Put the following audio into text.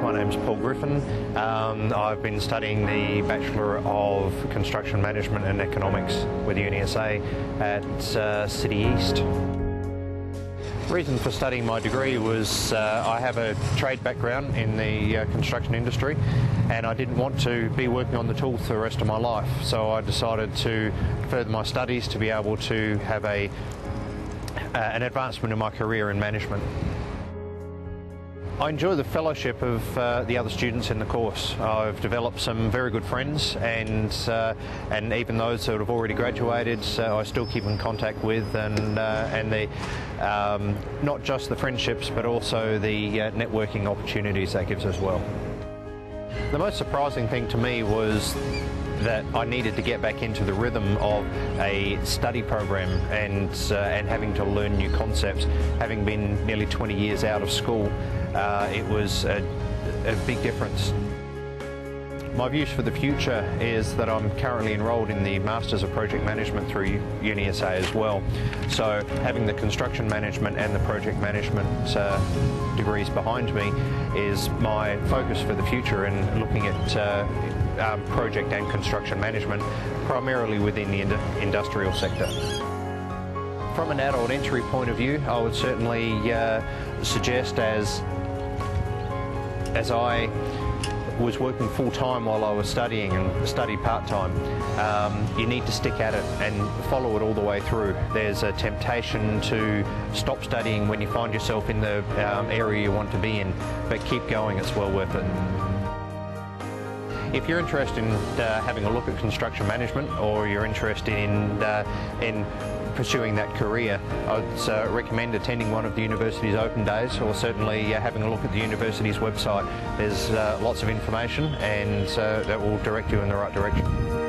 My name's Paul Griffin. I've been studying the Bachelor of Construction Management and Economics with UniSA at City East. The reason for studying my degree was I have a trade background in the construction industry, and I didn't want to be working on the tools for the rest of my life, so I decided to further my studies to be able to have an advancement in my career in management. I enjoy the fellowship of the other students in the course. I've developed some very good friends, and even those that have already graduated, I still keep in contact with, and not just the friendships, but also the networking opportunities that gives as well. The most surprising thing to me was that I needed to get back into the rhythm of a study program and having to learn new concepts. Having been nearly 20 years out of school, it was a big difference. My views for the future is that I'm currently enrolled in the Masters of Project Management through UniSA as well. So having the construction management and the project management degrees behind me is my focus for the future, and looking at project and construction management, primarily within the industrial sector. From an adult entry point of view, I would certainly suggest, as I was working full-time while I was studying and studied part-time, you need to stick at it and follow it all the way through. There's a temptation to stop studying when you find yourself in the area you want to be in, but keep going, it's well worth it. If you're interested in having a look at construction management, or you're interested in pursuing that career, I'd recommend attending one of the university's open days, or certainly having a look at the university's website. There's lots of information, and that will direct you in the right direction.